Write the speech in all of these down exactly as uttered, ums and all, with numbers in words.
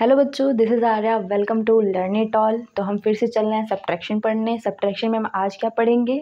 Hello बच्चों, this is Arya. Welcome to learn it all. तो हम फिर से चल रहे हैं सब्ट्रैक्शन पढ़ने। सब्ट्रैक्शन में हम आज क्या पढ़ेंगे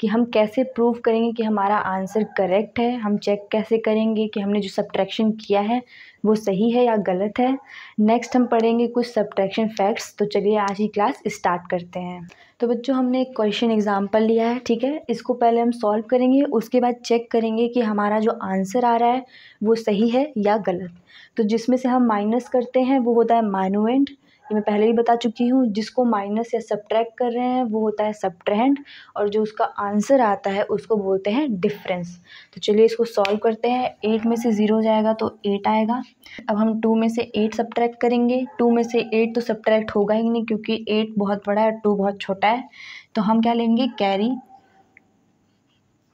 कि हम कैसे प्रूव करेंगे कि हमारा आंसर करेक्ट है, हम चेक कैसे करेंगे कि हमने जो सब्ट्रैक्शन किया है वो सही है या गलत है। नेक्स्ट हम पढ़ेंगे कुछ सब्ट्रैक्शन फैक्ट्स। तो चलिए आज की क्लास स्टार्ट करते हैं। तो बच्चों, हमने एक क्वेश्चन एग्जाम्पल लिया है, ठीक है। इसको पहले हम सॉल्व करेंगे, उसके बाद चेक करेंगे कि हमारा जो आंसर आ रहा है वो सही है या गलत। तो जिसमें से हम माइनस करते हैं वो होता है माइनुएंड, ये मैं पहले भी बता चुकी हूँ। जिसको माइनस या सब्ट्रैक्ट कर रहे हैं वो होता है सब्ट्रहेंड, और जो उसका आंसर आता है उसको बोलते हैं डिफरेंस। तो चलिए इसको सॉल्व करते हैं। एट में से ज़ीरो जाएगा तो एट आएगा। अब हम टू में से एट सब्ट्रैक्ट करेंगे। टू में से एट तो सब्ट्रैक्ट होगा ही नहीं, क्योंकि एट बहुत बड़ा है, टू बहुत छोटा है। तो हम क्या लेंगे, कैरी।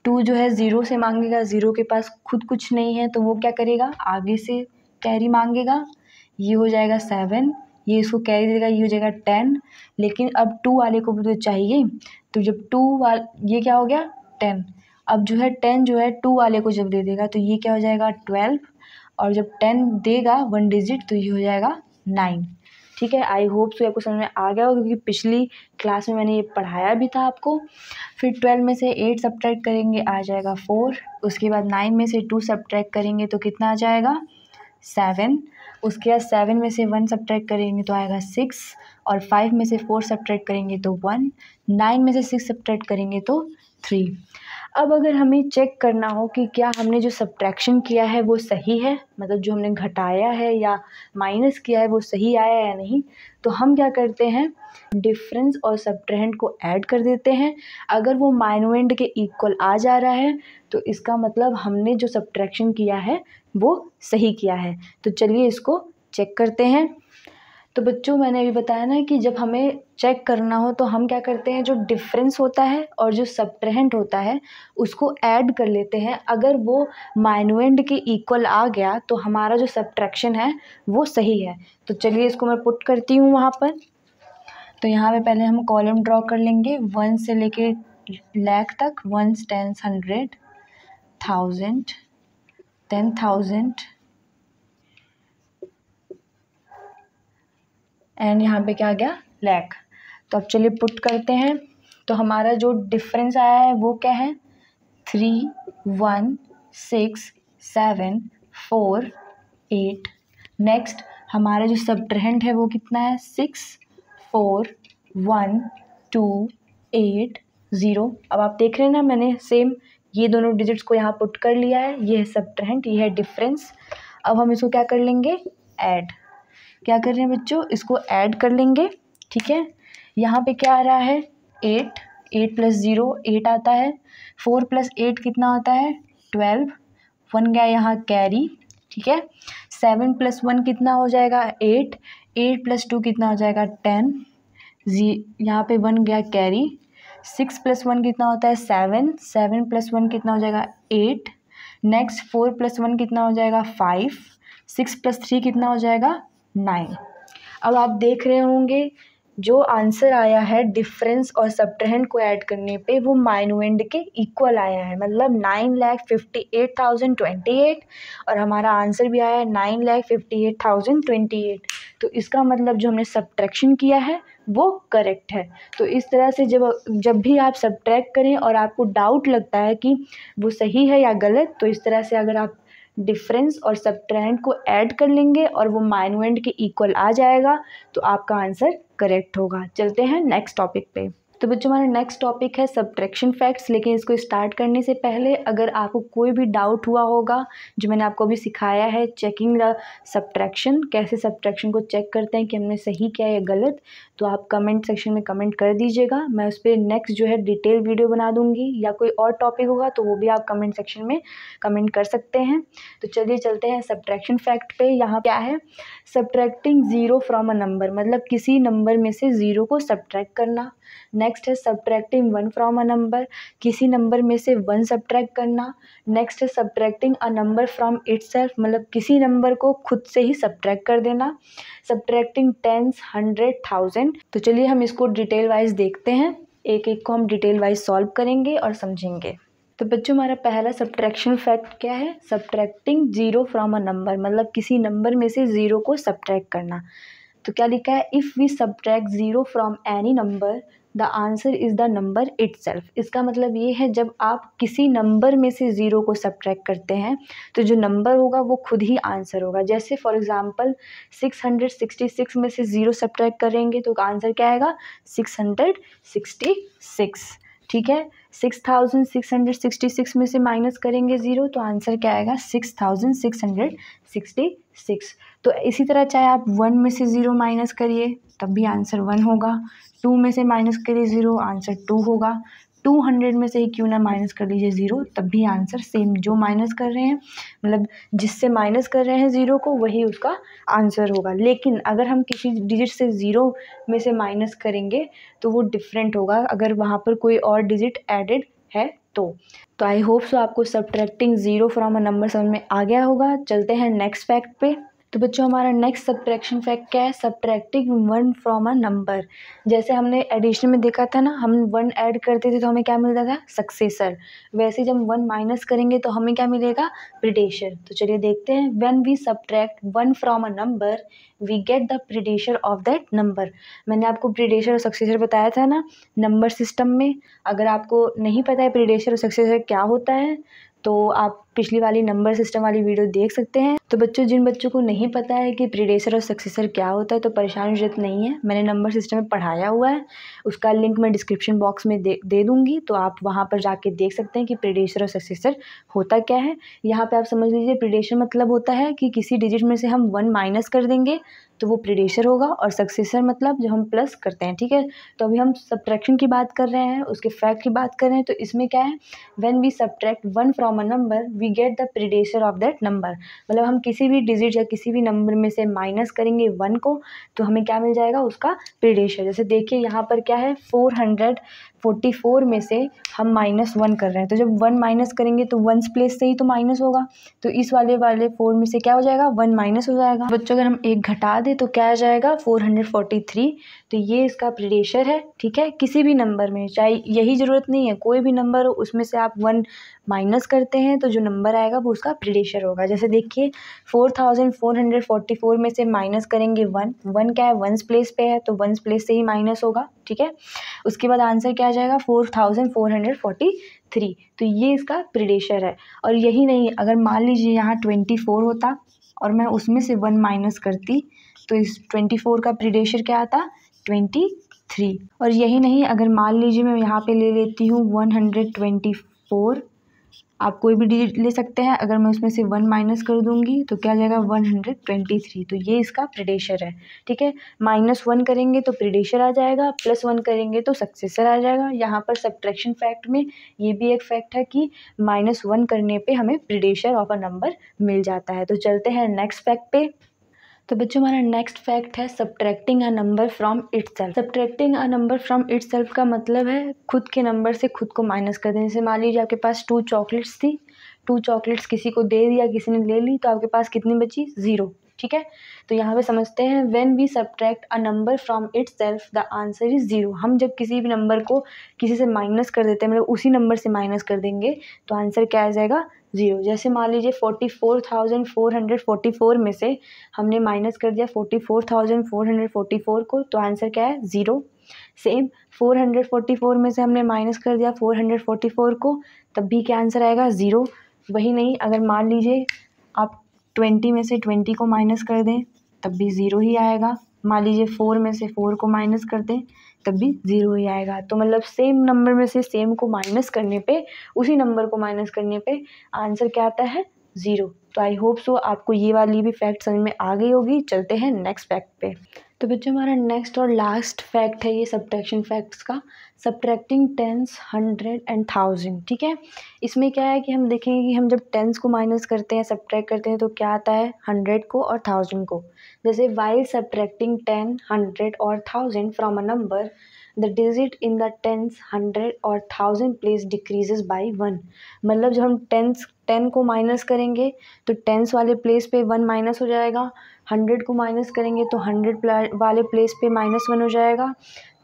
टू जो है ज़ीरो से मांगेगा, ज़ीरो के पास खुद कुछ नहीं है, तो वो क्या करेगा, आगे से कैरी मांगेगा। ये हो जाएगा सेवन, ये इसको कैरी देगा, ये हो जाएगा टेन। लेकिन अब टू वाले को भी तो चाहिए, तो जब टू वाले, ये क्या हो गया टेन। अब जो है टेन जो है टू वाले को जब दे देगा तो ये क्या हो जाएगा ट्वेल्व, और जब टेन देगा वन डिजिट तो ये हो जाएगा नाइन। ठीक है, आई होप सो आपको समझ में आ गया होगा, क्योंकि पिछली क्लास में मैंने ये पढ़ाया भी था आपको। फिर ट्वेल्व में से एट सब्ट्रैक्ट करेंगे, आ जाएगा फोर। उसके बाद नाइन में से टू सब्ट्रैक्ट करेंगे तो कितना आ जाएगा, सेवन। उसके बाद सेवन में से वन सब्ट्रैक्ट करेंगे तो आएगा सिक्स, और फाइव में से फोर सब्ट्रैक्ट करेंगे तो वन, नाइन में से सिक्स सब्ट्रैक्ट करेंगे तो थ्री। अब अगर हमें चेक करना हो कि क्या हमने जो सब्ट्रैक्शन किया है वो सही है, मतलब जो हमने घटाया है या माइनस किया है वो सही आया या नहीं, तो हम क्या करते हैं, डिफरेंस और सब्ट्रहेंड को ऐड कर देते हैं। अगर वो माइनुएंड के इक्वल आ जा रहा है तो इसका मतलब हमने जो सब्ट्रैक्शन किया है वो सही किया है। तो चलिए इसको चेक करते हैं। तो बच्चों, मैंने अभी बताया ना कि जब हमें चेक करना हो तो हम क्या करते हैं, जो डिफरेंस होता है और जो सब्ट्रहेंड होता है उसको ऐड कर लेते हैं। अगर वो माइनुएंड के इक्वल आ गया तो हमारा जो सब्ट्रैक्शन है वो सही है। तो चलिए इसको मैं पुट करती हूँ वहाँ पर। तो यहाँ पे पहले हम कॉलम ड्रॉ कर लेंगे, वन से लेके लाख तक, one tens hundred, thousand, ten thousand, and यहाँ पे क्या आ गया, लैक। तो अब चलिए पुट करते हैं। तो हमारा जो डिफरेंस आया है वो क्या है, three, one, six, seven, four, eight. Next हमारा जो सब्ट्रहेंड है वो कितना है, six, four, one, two, eight, zero. अब आप देख रहे हैं ना, मैंने सेम ये दोनों डिजिट्स को यहाँ पुट कर लिया है। ये है सब्ट्रहेंड, ये है डिफरेंस। अब हम इसको क्या कर लेंगे, ऐड। क्या कर रहे हैं बच्चों, इसको ऐड कर लेंगे, ठीक है। यहाँ पे क्या आ रहा है, eight, eight plus zero eight आता है, फोर प्लस एट कितना होता है, ट्वेल्व, वन गया यहाँ कैरी, ठीक है। सेवन प्लस वन कितना हो जाएगा, एट, एट प्लस टू कितना हो जाएगा, टेन, जी यहाँ पे वन गया कैरी। सिक्स प्लस वन कितना होता है, सेवन, सेवन प्लस वन कितना हो जाएगा, eight. Next four plus one कितना हो जाएगा, फाइव, सिक्स प्लस थ्री कितना हो जाएगा, नाइन। अब आप देख रहे होंगे जो आंसर आया है डिफरेंस और सब्ट्रहेंड को ऐड करने पे वो माइनुएंड के इक्वल आया है, मतलब nine lakh fifty eight thousand twenty eight, और हमारा आंसर भी आया है nine lakh fifty eight thousand twenty eight. तो इसका मतलब जो हमने सब्ट्रैक्शन किया है वो करेक्ट है। तो इस तरह से जब जब भी आप सब्ट्रैक्ट करें और आपको डाउट लगता है कि वो सही है या गलत, तो इस तरह से अगर आप डिफरेंस और सब्ट्रहेंड को ऐड कर लेंगे और वो माइनुएंड के इक्वल आ जाएगा तो आपका आंसर करेक्ट होगा। चलते हैं नेक्स्ट टॉपिक पे। तो बच्चों, हमारा नेक्स्ट टॉपिक है सब्ट्रैक्शन फैक्ट्स। लेकिन इसको स्टार्ट करने से पहले अगर आपको कोई भी डाउट हुआ होगा, जो मैंने आपको अभी सिखाया है चेकिंग द सब्ट्रैक्शन, कैसे सब्ट्रैक्शन को चेक करते हैं कि हमने सही किया या गलत, तो आप कमेंट सेक्शन में कमेंट कर दीजिएगा। मैं उस पर नेक्स्ट जो है डिटेल वीडियो बना दूँगी, या कोई और टॉपिक होगा तो वो भी आप कमेंट सेक्शन में कमेंट कर सकते हैं। तो चलिए चलते हैं सब्ट्रैक्शन फैक्ट पे। यहाँ क्या है, subtracting zero from a number, मतलब किसी नंबर में से ज़ीरो को सब्ट्रैक्ट करना। नेक्स्ट है subtracting one from a number, किसी नंबर में से वन सब्ट्रैक्ट करना। नेक्स्ट है subtracting a number from itself, मतलब किसी नंबर को खुद से ही सब्ट्रैक्ट कर देना। Subtracting tens, hundred, thousand. तो चलिए हम इसको डिटेल वाइज देखते हैं, एक एक को हम डिटेल वाइज सॉल्व करेंगे और समझेंगे। तो बच्चों हमारा पहला सब्ट्रैक्शन फैक्ट क्या है, subtracting zero from a number, मतलब किसी नंबर में से ज़ीरो को सब्ट्रैक्ट करना। तो क्या लिखा है, if we subtract zero from any number the answer is the number itself. इसका मतलब ये है जब आप किसी नंबर में से ज़ीरो को सब्ट्रैक्ट करते हैं तो जो नंबर होगा वो खुद ही आंसर होगा। जैसे for example six hundred sixty six में से ज़ीरो सब्ट्रैक्ट करेंगे तो आंसर क्या आएगा, सिक्स हंड्रेड सिक्सटी सिक्स। ठीक है, six thousand six hundred sixty six में से माइनस करेंगे ज़ीरो तो आंसर क्या आएगा, six thousand six hundred sixty six. तो इसी तरह चाहे आप वन में से ज़ीरो माइनस करिए तब भी आंसर वन होगा, टू में से माइनस करिए ज़ीरो आंसर टू होगा, टू हंड्रेड में से ही क्यों ना माइनस कर लीजिए ज़ीरो तब भी आंसर सेम, जो माइनस कर रहे हैं मतलब जिससे माइनस कर रहे हैं ज़ीरो को वही उसका आंसर होगा। लेकिन अगर हम किसी डिजिट से ज़ीरो में से माइनस करेंगे तो वो डिफरेंट होगा अगर वहाँ पर कोई और डिजिट एडेड है तो। तो आई होप सो आपको subtracting zero from a number समझ में आ गया होगा। चलते हैं नेक्स्ट फैक्ट पे। तो बच्चों हमारा नेक्स्ट सब्ट्रैक्शन फैक्ट क्या है, subtracting one from a number. जैसे हमने एडिशन में देखा था ना, हम वन ऐड करते थे तो हमें क्या मिलता था, सक्सेसर। वैसे जब हम वन माइनस करेंगे तो हमें क्या मिलेगा, प्रीडेशर। तो चलिए देखते हैं, when we subtract one from a number we get the predecessor of that number. मैंने आपको प्रीडेशर और सक्सेसर बताया था ना नंबर सिस्टम में। अगर आपको नहीं पता है प्रीडेशर और सक्सेसर क्या होता है तो आप पिछली वाली नंबर सिस्टम वाली वीडियो देख सकते हैं। तो बच्चों जिन बच्चों को नहीं पता है कि प्रीडेसर और सक्सेसर क्या होता है तो परेशान जरूरत नहीं है, मैंने नंबर सिस्टम में पढ़ाया हुआ है, उसका लिंक मैं डिस्क्रिप्शन बॉक्स में दे दे दूँगी तो आप वहाँ पर जाके देख सकते हैं कि प्रीडेसर और सक्सेसर होता क्या है। यहाँ पे आप समझ लीजिए प्रीडेसर मतलब होता है कि किसी डिजिट में से हम वन माइनस कर देंगे तो वो प्रीडेसर होगा, और सक्सेसर मतलब जब हम प्लस करते हैं। ठीक है, तो अभी हम सब्ट्रैक्शन की बात कर रहे हैं, उसके फैक्ट की बात कर रहे हैं। तो इसमें क्या है, when we subtract one from a number we get the predecessor of that number. मतलब हम किसी भी डिजिट या किसी भी नंबर में से माइनस करेंगे वन को तो हमें क्या मिल जाएगा, उसका प्रीडेसर। जैसे देखिए यहाँ पर क्या है, फोर हंड्रेड फोर्टी फोर में से हम माइनस वन कर रहे हैं तो जब वन माइनस करेंगे तो वंस प्लेस से ही तो माइनस होगा, तो इस वाले वाले फोर में से क्या हो जाएगा, वन माइनस हो जाएगा। बच्चों अगर हम एक घटा दें तो क्या आ जाएगा, फोर हंड्रेड फोर्टी थ्री। तो ये इसका प्रीडेसर है। ठीक है, किसी भी नंबर में, चाहे यही ज़रूरत नहीं है कोई भी नंबर हो उसमें से आप वन माइनस करते हैं तो जो नंबर आएगा वो उसका प्रीडेसर होगा। जैसे देखिए four thousand four hundred forty four में से माइनस करेंगे वन, वन क्या है, वंस प्लेस पे है तो वंस प्लेस से ही माइनस होगा। ठीक है, उसके बाद आंसर क्या आ जाएगा, four thousand four hundred forty three. तो ये इसका प्रीडेसर है। और यही नहीं, अगर मान लीजिए यहाँ ट्वेंटी फोर होता और मैं उसमें से वन माइनस करती तो इस ट्वेंटी फोर का प्रीडेसर क्या आता, ट्वेंटी थ्री। और यही नहीं, अगर मान लीजिए मैं यहाँ पे ले लेती हूँ वन हंड्रेड ट्वेंटी फोर, आप कोई भी डिजिट ले सकते हैं, अगर मैं उसमें से वन माइनस कर दूंगी तो क्या आ जाएगा, वन हंड्रेड ट्वेंटी थ्री। तो ये इसका प्रीडेसर है। ठीक है, माइनस वन करेंगे तो प्रीडेसर आ जाएगा, प्लस वन करेंगे तो सक्सेसर आ जाएगा। यहाँ पर सब्ट्रैक्शन फैक्ट में ये भी एक फैक्ट है कि माइनस वन करने पे हमें प्रीडेसर ऑफ अ नंबर मिल जाता है। तो चलते हैं नेक्स्ट फैक्ट पे। तो बच्चों हमारा नेक्स्ट फैक्ट है subtracting a number from itself. Subtracting a number from itself का मतलब है खुद के नंबर से खुद को माइनस कर देने से। मान लीजिए आपके पास टू चॉकलेट्स थी, टू चॉकलेट्स किसी को दे दिया, किसी ने ले ली, तो आपके पास कितनी बची, ज़ीरो। ठीक है, तो यहाँ पे समझते हैं, when we subtract a number from itself the answer is zero. हम जब किसी भी नंबर को किसी से माइनस कर देते हैं, मतलब उसी नंबर से माइनस कर देंगे तो आंसर क्या आ जाएगा, ज़ीरो। जैसे मान लीजिए forty four thousand four hundred forty four में से हमने माइनस कर दिया forty four thousand four hundred forty four को तो आंसर क्या है, zero. Same four hundred forty four में से हमने माइनस कर दिया फोर हंड्रेड फोर्टी फोर को तब भी क्या आंसर आएगा, ज़ीरो। वही नहीं, अगर मान लीजिए आप ट्वेंटी में से ट्वेंटी को माइनस कर दें तब भी ज़ीरो ही आएगा। मान लीजिए फोर में से फोर को माइनस कर दें तब भी ज़ीरो ही आएगा। तो मतलब सेम नंबर में से सेम को माइनस करने पे, उसी नंबर को माइनस करने पे आंसर क्या आता है, ज़ीरो। तो आई होप सो आपको ये वाली भी फैक्ट समझ में आ गई होगी। चलते हैं नेक्स्ट फैक्ट पे। तो बच्चों हमारा नेक्स्ट और लास्ट फैक्ट है ये सब्ट्रैक्शन फैक्ट्स का, subtracting tens hundred and thousand. ठीक है, इसमें क्या है कि हम देखेंगे कि हम जब टेंस को माइनस करते हैं, सब्ट्रैक्ट करते हैं तो क्या आता है, हंड्रेड को और थाउजेंड को। जैसे वाइल सब्ट्रैक्टिंग टेन हंड्रेड और thousand from a number the digit in the tens hundred और thousand place decreases by one. मतलब जब हम टेंस टेन को माइनस करेंगे तो टेंस वाले प्लेस पे वन माइनस हो जाएगा, हंड्रेड को माइनस करेंगे तो हंड्रेड वाले प्लेस पे माइनस वन हो जाएगा,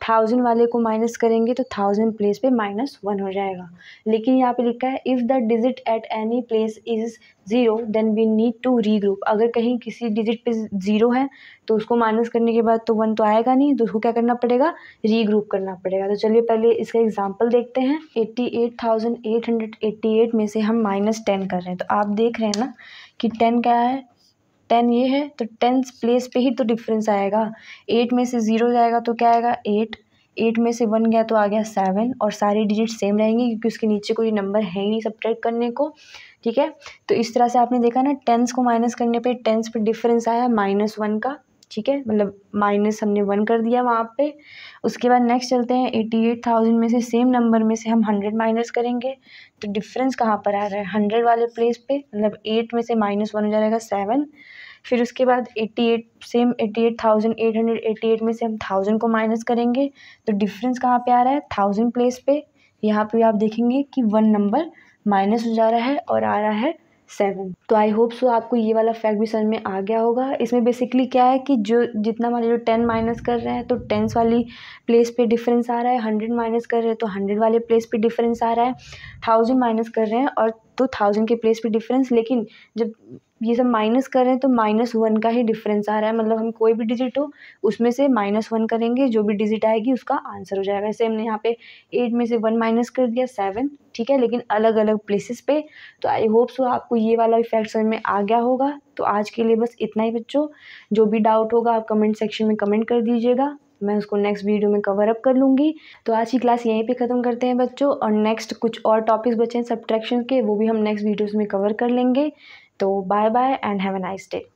थाउजेंड वाले को माइनस करेंगे तो थाउजेंड प्लेस पे माइनस वन हो जाएगा। लेकिन यहाँ पे लिखा है if the digit at any place is zero then we need to regroup. अगर कहीं किसी डिजिट पे ज़ीरो है तो उसको माइनस करने के बाद तो वन तो आएगा नहीं, तो उसको क्या करना पड़ेगा, रीग्रुप करना पड़ेगा। तो चलिए पहले इसका एग्जाम्पल देखते हैं। Eighty eight thousand eight hundred eighty eight में से हम माइनस टेन कर रहे हैं, तो आप देख रहे हैं ना कि टेन क्या है, टेन ये है, तो टेंस प्लेस पे ही तो डिफरेंस आएगा। एट में से ज़ीरो जाएगा तो क्या आएगा, एट। एट में से वन गया तो आ गया सेवन, और सारे डिजिट सेम रहेंगे क्योंकि उसके नीचे कोई नंबर है ही नहीं सब्ट्रैक्ट करने को। ठीक है, तो इस तरह से आपने देखा ना, टेंस को माइनस करने पे टेंस पे डिफरेंस आया माइनस वन का। ठीक है, मतलब माइनस हमने वन कर दिया वहाँ पे। उसके बाद नेक्स्ट चलते हैं, एटी एट थाउजेंड में से सेम नंबर में से हम हंड्रेड माइनस करेंगे तो डिफरेंस कहाँ पर आ रहा है, हंड्रेड वाले प्लेस पे, मतलब एट में से माइनस वन हो जाएगा सेवन। फिर उसके बाद eighty eight same eighty eight thousand eight hundred eighty eight में से हम थाउजेंड को माइनस करेंगे तो डिफरेंस कहाँ पे आ रहा है, थाउजेंड प्लेस पे। यहाँ पे आप देखेंगे कि वन नंबर माइनस हो जा रहा है और आ रहा है सेवन। तो आई होप सो आपको ये वाला फैक्ट भी समझ में आ गया होगा। इसमें बेसिकली क्या है कि जो जितना वाले जो टेन माइनस कर रहे हैं तो टेंस वाली प्लेस पे डिफरेंस आ रहा है, हंड्रेड माइनस कर रहे हैं तो हंड्रेड वाले प्लेस पे डिफरेंस आ रहा है, थाउजेंड माइनस कर रहे हैं और तो थाउजेंड के प्लेस पे डिफरेंस। लेकिन जब ये सब माइनस कर रहे हैं तो माइनस वन का ही डिफरेंस आ रहा है, मतलब हम कोई भी डिजिट हो उसमें से माइनस वन करेंगे, जो भी डिजिट आएगी उसका आंसर हो जाएगा। जैसे हमने यहाँ पे एट में से वन माइनस कर दिया सेवन। ठीक है, लेकिन अलग अलग प्लेसेस पे। तो आई होप सो आपको ये वाला इफेक्ट समझ में आ गया होगा। तो आज के लिए बस इतना ही बच्चों। जो भी डाउट होगा आप कमेंट सेक्शन में कमेंट कर दीजिएगा, मैं उसको नेक्स्ट वीडियो में कवर अप कर लूँगी। तो आज की क्लास यहीं पे ख़त्म करते हैं बच्चों, और नेक्स्ट कुछ और टॉपिक्स बचे हैं सब्ट्रैक्शन के, वो भी हम नेक्स्ट वीडियोज़ में कवर कर लेंगे। तो bye bye and have a nice day.